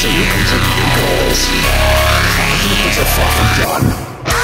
so you can take your goals. It's a fucking gun.